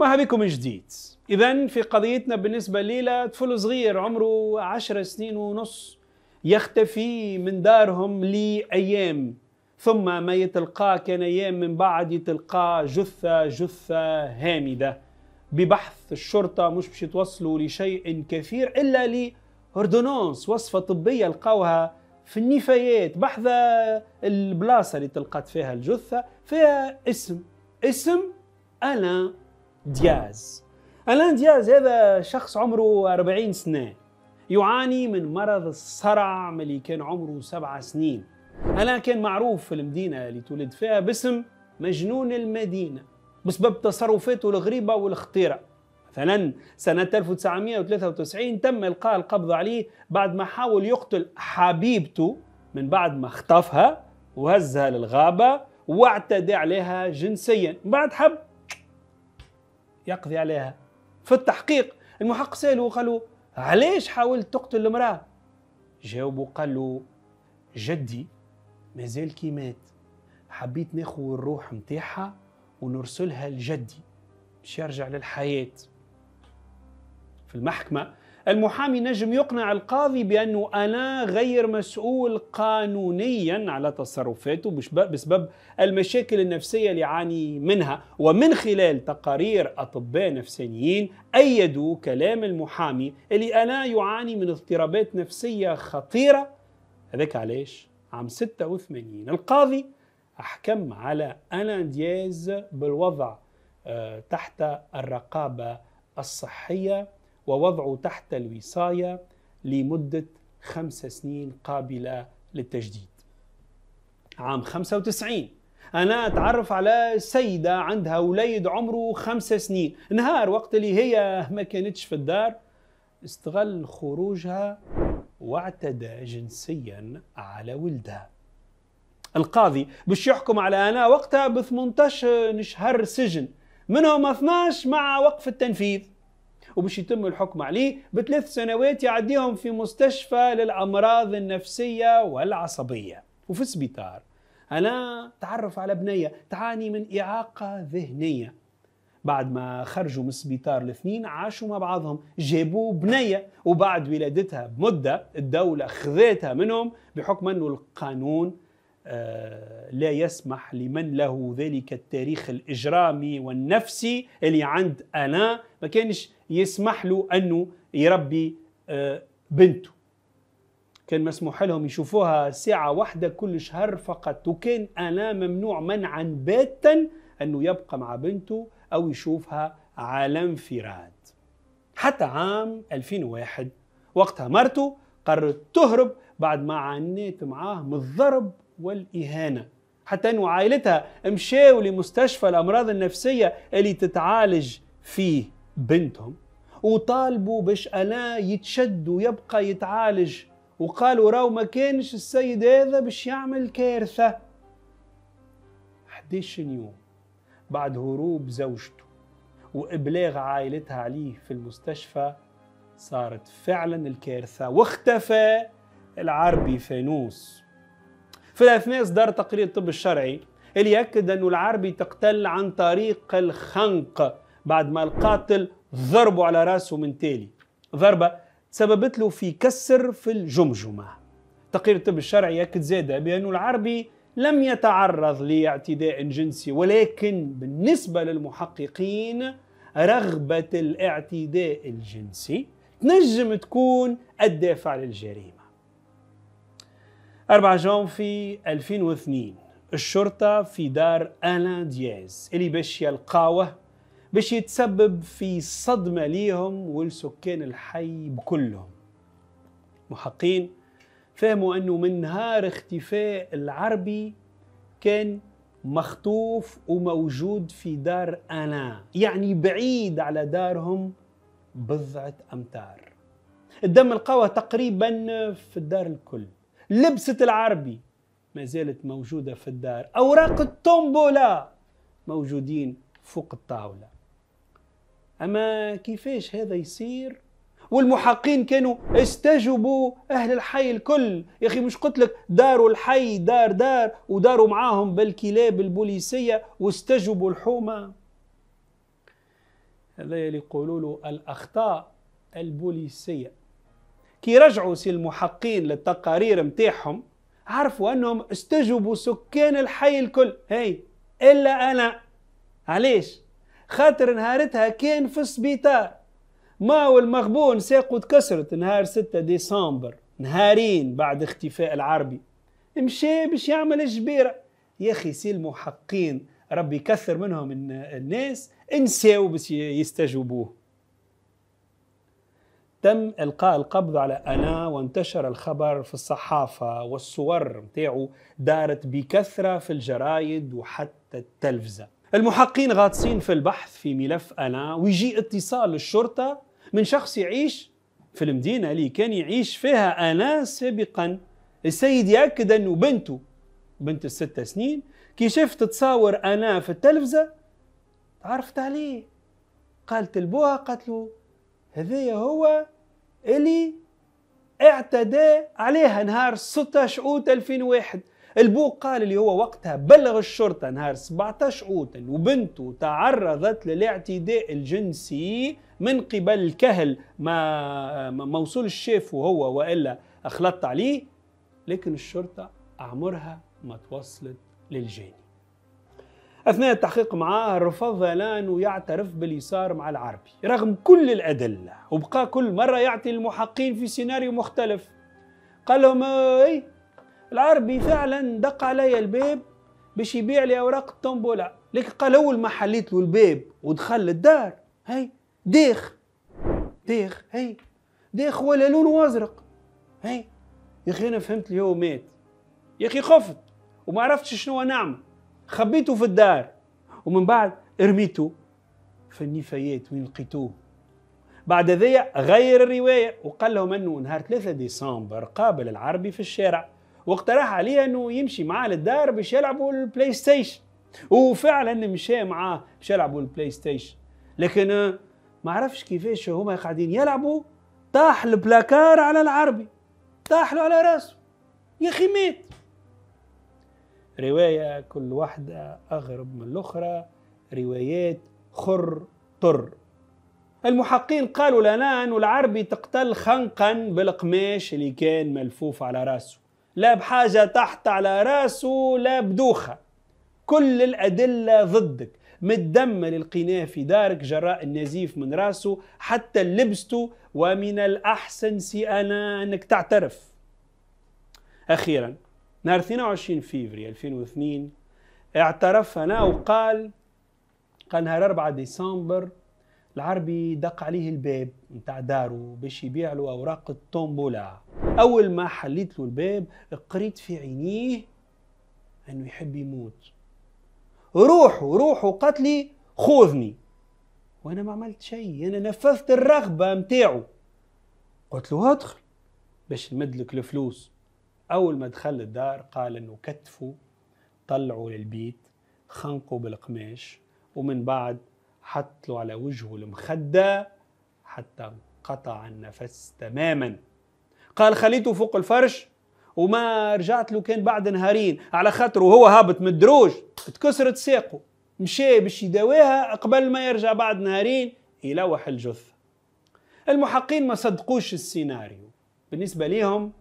مرحبا بكم من جديد. إذا في قضيتنا بالنسبة ليلى، طفل صغير عمره 10 سنين ونص يختفي من دارهم لأيام، ثم ما يتلقاه كان أيام من بعد يتلقاه جثة هامدة. ببحث الشرطة مش باش يتوصلوا لشيء كثير إلا لأوردونانس، وصفة طبية لقوها في النفايات بحذا البلاصة اللي تلقت فيها الجثة، فيها اسم ألان دياز. ألان دياز هذا شخص عمره 40 سنة يعاني من مرض الصرع ملي كان عمره 7 سنين. ألان كان معروف في المدينة اللي تولد فيها باسم مجنون المدينة بسبب تصرفاته الغريبة والخطيرة. مثلا سنة 1993 تم إلقاء القبض عليه بعد ما حاول يقتل حبيبته من بعد ما اخطفها وهزها للغابة واعتدى عليها جنسيا، بعد حب يقضي عليها. في التحقيق المحقق سأله وقال له علاش حاولت تقتل المرأة؟ جاوبه قال له جدي مازال كي مات، حبيت ناخذ الروح نتاعها ونرسلها لجدي باش يرجع للحياة. في المحكمة المحامي نجم يقنع القاضي بأنه ألان غير مسؤول قانونيا على تصرفاته بسبب المشاكل النفسية اللي يعاني منها، ومن خلال تقارير أطباء نفسانيين أيدوا كلام المحامي اللي ألان يعاني من اضطرابات نفسية خطيرة. هذاك علاش عام 86 القاضي أحكم على ألان دياز بالوضع تحت الرقابة الصحية ووضعه تحت الوصاية لمدة 5 سنين قابلة للتجديد. عام 95 أنا أتعرف على سيدة عندها وليد عمره 5 سنين. نهار وقت اللي هي ما كانتش في الدار استغل خروجها واعتدى جنسيا على ولدها. القاضي باش يحكم على أنا وقتها ب 18 شهر سجن، منهم 12 مع وقف التنفيذ، وباش يتم الحكم عليه ب3 سنوات يعديهم في مستشفى للأمراض النفسية والعصبية. وفي السبيطار أنا تعرف على بنية تعاني من إعاقة ذهنية. بعد ما خرجوا من السبيطار الاثنين عاشوا مع بعضهم، جابوا بنية وبعد ولادتها بمدة الدولة خذتها منهم بحكم أنه القانون لا يسمح لمن له ذلك التاريخ الإجرامي والنفسي اللي عند ألان، ما كانش يسمح له أنه يربي بنته. كان مسموح لهم يشوفوها ساعة واحدة كل شهر فقط، وكان ألان ممنوع منعا باتا أنه يبقى مع بنته أو يشوفها على انفراد. حتى عام 2001 وقتها مرته قررت تهرب بعد ما عانيت معاه من الضرب والإهانة، حتى أن عائلتها مشاو لمستشفى الأمراض النفسية اللي تتعالج فيه بنتهم وطالبوا باش ألان يتشد ويبقى يتعالج، وقالوا راهو ما كانش السيد هذا باش يعمل كارثة. 11 يوم بعد هروب زوجته وإبلاغ عائلتها عليه في المستشفى صارت فعلا الكارثة واختفى العربي فانوس. في الأثناء صدر تقرير الطب الشرعي اللي يأكد أنه العربي تقتل عن طريق الخنق بعد ما القاتل ضربه على راسه من تالي، ضربة تسببت له في كسر في الجمجمة. تقرير الطب الشرعي يأكد زاده بأنه العربي لم يتعرض لاعتداء جنسي، ولكن بالنسبة للمحققين رغبة الاعتداء الجنسي تنجم تكون الدافع للجريمة. 4 جانفي 2002 الشرطة في دار ألان دياز اللي باش يلقاوه باش يتسبب في صدمة ليهم والسكان الحي بكلهم. محققين فهموا أنه من نهار اختفاء العربي كان مخطوف وموجود في دار ألان، يعني بعيد على دارهم 10 أمتار. الدم القوى تقريبا في الدار الكل، لبسة العربي ما زالت موجودة في الدار، أوراق الطنبولة موجودين فوق الطاولة. أما كيفاش هذا يصير؟ والمحققين كانوا استجبوا أهل الحي الكل، يا أخي مش قلت لك داروا الحي دار وداروا معاهم بالكلاب البوليسية واستجبوا الحومة. اللي يقولوا له الأخطاء البوليسية. كي رجعوا سي المحققين للتقارير متاعهم عرفوا أنهم استجوبوا سكان الحي الكل، هاي إلا أنا. علاش؟ خاطر نهارتها كان في السبيطار، ما والمغبون ساقه تكسرت نهار 6 ديسمبر، نهارين بعد اختفاء العربي، مشى باش يعمل الجبيرة. يا أخي سي المحققين ربي يكثر منهم الناس، انساو باش يستجوبوه. تم إلقاء القبض على أنا، وانتشر الخبر في الصحافة، والصور متاعو دارت بكثرة في الجرايد وحتى التلفزة. المحققين غاطسين في البحث في ملف أنا، ويجي اتصال للشرطة من شخص يعيش في المدينة اللي كان يعيش فيها أنا سابقا. السيد يأكد أنه بنته بنت 6 سنين كي شافت تصاور أنا في التلفزة عرفت عليه، قالت لبوها قالت له هذايا هو اللي اعتدى عليها نهار 16 أوت 2001. البو قال اللي هو وقتها بلغ الشرطة نهار 17 أوت وبنته تعرضت للاعتداء الجنسي من قبل الكهل، ما وصلش شافه هو وإلا أخلطت عليه، لكن الشرطة عمرها ما توصلت للجاني. أثناء التحقيق معاه رفض ألان يعترف باللي صار مع العربي رغم كل الأدلة، وبقى كل مرة يعطي المحققين في سيناريو مختلف. قال لهم إيه العربي فعلا دق علي الباب باش يبيع لي أوراق الطنبولة، لكن قال أول ما حليت له الباب ودخل للدار هاي ديخ ولا لونه أزرق. هاي يا أخي أنا فهمت اللي هو مات يا أخي، خفت وما عرفتش شنو نعمل، خبيته في الدار ومن بعد رميته في النفايات وين لقيتوه. بعد ذي غير الرواية وقال لهم أنه نهار 3 ديسمبر قابل العربي في الشارع واقترح عليه أنه يمشي معاه للدار باش يلعبوا البلاي ستيشن، وفعلا مشى معاه باش يلعبوا البلاي ستيشن، لكن ما عرفش كيفاش هما قاعدين يلعبوا طاح البلاكار على العربي، طاح له على راسه يا أخي مات. رواية كل واحدة أغرب من الأخرى، روايات خر طر. المحققين قالوا لنا أن العربي تقتل خنقا بالقماش اللي كان ملفوف على راسه، لا بحاجة تحت على راسه لا بدوخة، كل الأدلة ضدك، من الدم للقناة في دارك جراء النزيف من راسه حتى لبسته، ومن الأحسن سي أنا أنك تعترف. أخيرا نهار 22 فيفري 2002 اعترف أنا وقال نهار 4 ديسمبر العربي دق عليه الباب نتاع داره باش يبيع له أوراق الطنبولة، أول ما حليت له الباب قريت في عينيه أنه يحب يموت، روحه قالت لي خوذني، وأنا ما عملت شيء، أنا نفذت الرغبة متاعه، قلت له ادخل باش نمدلك الفلوس. أول ما دخل الدار قال أنه كتفوا طلعوا للبيت خنقوا بالقماش ومن بعد حطلوا على وجهه المخدة حتى انقطع النفس تماما. قال خليته فوق الفرش وما رجعت له كان بعد نهارين، على خاطر وهو هابط من الدروج تكسرت ساقه، مشى باش يداويها قبل ما يرجع بعد نهارين يلوح الجثة. المحققين ما صدقوش السيناريو، بالنسبة ليهم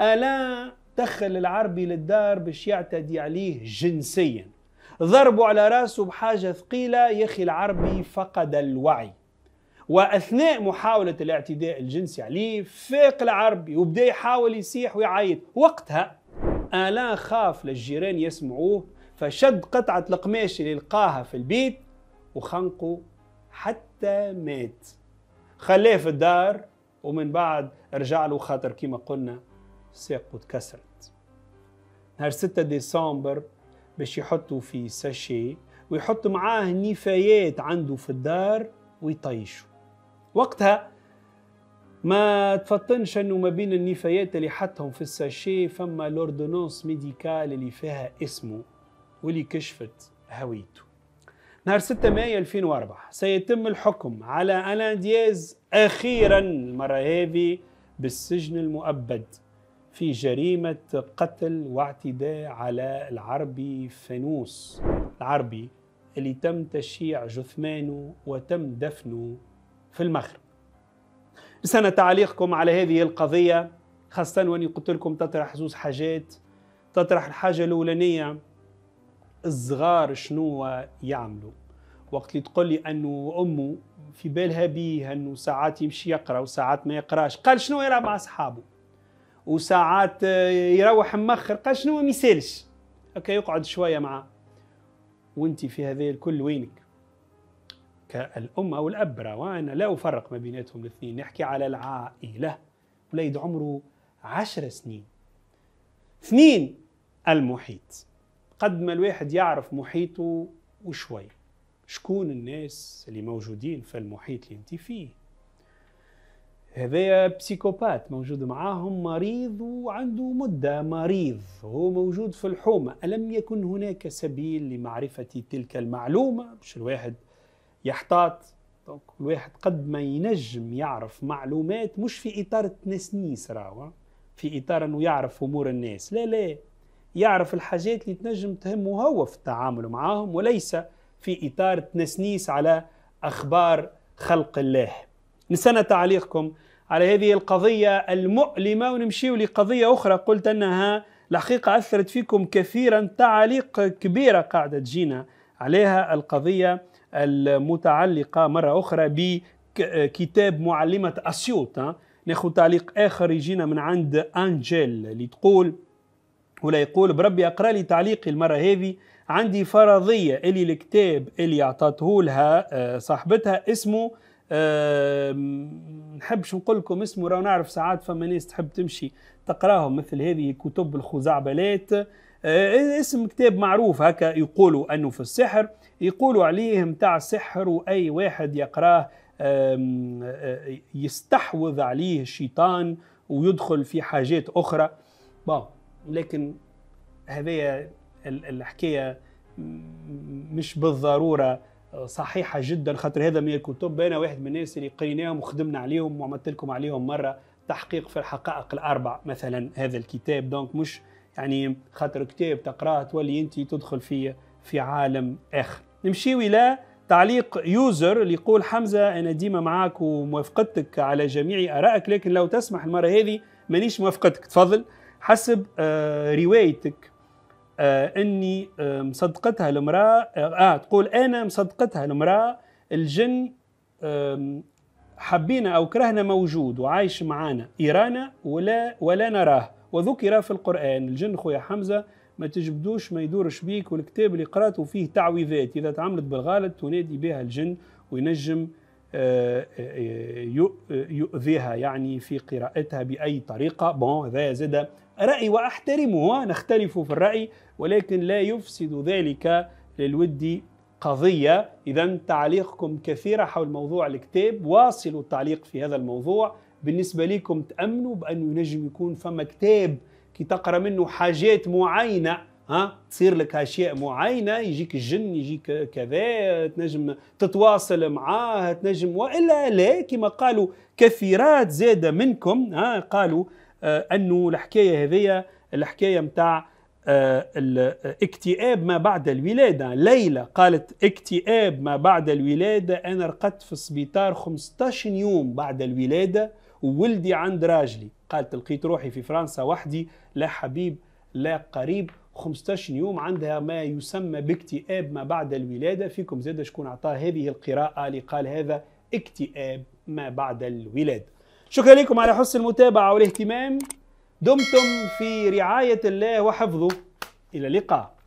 ألا دخل العربي للدار باش يعتدي عليه جنسيا، ضربوا على راسه بحاجة ثقيلة، يا أخي العربي فقد الوعي، وأثناء محاولة الاعتداء الجنسي عليه فاق العربي وبدأ يحاول يصيح ويعيط، وقتها ألا خاف للجيران يسمعوه فشد قطعة القماش اللي لقاها في البيت وخنقه حتى مات، خلاه في الدار ومن بعد رجع له خاطر كيما قلنا ساقه تكسرت. نهار 6 ديسمبر باش يحطوا في ساشي ويحط معاه نفايات عنده في الدار ويطيشوا، وقتها ما تفطنش انه ما بين النفايات اللي حطهم في الساشي فما لوردونونس ميديكال اللي فيها اسمه واللي كشفت هويته. نهار 6 مايو 2004 سيتم الحكم على ألان دياز أخيرا المرة هذه بالسجن المؤبد في جريمة قتل واعتداء على العربي فانوس، العربي اللي تم تشييع جثمانه وتم دفنه في المغرب. نستنى تعليقكم على هذه القضية، خاصة واني قلت لكم تطرح زوز حاجات. تطرح الحاجة الأولانية، الصغار شنو يعملوا وقت اللي تقول لي أنه أمه في بالها بيه أنه ساعات يمشي يقرأ وساعات ما يقراش، قال شنو يلعب مع أصحابه، وساعات يروح مخر، قال شنو ما يسالش، هكا يقعد شوية معاه. وانت في هذا الكل وينك كالأم أو الأب؟ وأنا لا أفرق ما بيناتهم الاثنين، نحكي على العائلة. وليد عمره 10 سنين. 2، المحيط. قد ما الواحد يعرف محيطه وشوي، شكون الناس اللي موجودين في المحيط اللي انت فيه. هذايا بسيكوبات موجود معاهم مريض وعنده مدة مريض، هو موجود في الحومة. ألم يكن هناك سبيل لمعرفة تلك المعلومة باش الواحد يحتاط؟ الواحد قد ما ينجم يعرف معلومات مش في إطار تنسنيس، في إطار أنه يعرف أمور الناس، لا لا، يعرف الحاجات اللي تنجم تهمه هو في التعامل معاهم، وليس في إطار تنسنيس على أخبار خلق الله. نسأنا تعليقكم على هذه القضية المؤلمة، ونمشيو لقضية أخرى قلت أنها الحقيقة أثرت فيكم كثيرا، تعليق كبيرة قاعدة تجينا عليها. القضية المتعلقة مرة أخرى بكتاب معلمة أسيوط، ناخذ تعليق آخر يجينا من عند أنجيل اللي تقول، ولا يقول، بربي أقرأ لي تعليقي المرة هذه، عندي فرضية اللي الكتاب اللي أعطته لها صاحبتها اسمه، نحبش نقول لكم اسمه، راه نعرف ساعات فما ناس تحب تمشي تقراهم مثل هذه كتب الخزعبلات، اسم كتاب معروف هكا، يقولوا أنه في السحر، يقولوا عليه متاع السحر، وأي واحد يقراه يستحوذ عليه الشيطان ويدخل في حاجات أخرى. لكن هذه الحكاية مش بالضرورة صحيحة جدا، خاطر هذا من الكتب أنا واحد من الناس اللي قريناهم وخدمنا عليهم وعملت لكم عليهم مرة تحقيق في الحقائق الأربع مثلا هذا الكتاب. دونك مش يعني خاطر كتاب تقراه تولي أنت تدخل في عالم آخر. نمشيو إلى تعليق يوزر اللي يقول، حمزة أنا ديما معاك وموافقتك على جميع آرائك، لكن لو تسمح المرة هذه مانيش موافقتك. تفضل. حسب روايتك أني مصدقتها المرأة، تقول أنا مصدقتها المرأة، الجن حبينا أو كرهنا موجود وعايش معانا إيرانا ولا نراه، وذكر في القرآن. الجن خويا حمزة ما تجبدوش ما يدورش بيك، والكتاب اللي قرأته فيه تعويذات إذا تعملت بالغالب تنادي بها الجن وينجم يؤذيها، يعني في قراءتها بأي طريقة. هذا زاد رأي وأحترمه، نختلف في الرأي ولكن لا يفسد ذلك للودي قضية. إذا تعليقكم كثيرة حول موضوع الكتاب، واصلوا التعليق في هذا الموضوع. بالنسبة لكم تأمنوا بأنه ينجم يكون فما كتاب كي تقرأ منه حاجات معينة، تصير لك أشياء معينة، يجيك الجن، يجيك كذا، تنجم تتواصل معاه، تنجم، وإلا لا كما قالوا كثيرات زادة منكم، قالوا أنه الحكاية هذه الحكاية متاع الاكتئاب ما بعد الولادة. ليلى قالت اكتئاب ما بعد الولادة، أنا رقدت في السبيطار 15 يوم بعد الولادة وولدي عند راجلي. قالت لقيت روحي في فرنسا وحدي، لا حبيب لا قريب. 15 يوم عندها ما يسمى باكتئاب ما بعد الولادة. فيكم زاد شكون أعطاه هذه القراءة اللي قال هذا اكتئاب ما بعد الولادة؟ شكرا لكم على حسن المتابعة والاهتمام، دمتم في رعاية الله وحفظه، إلى اللقاء.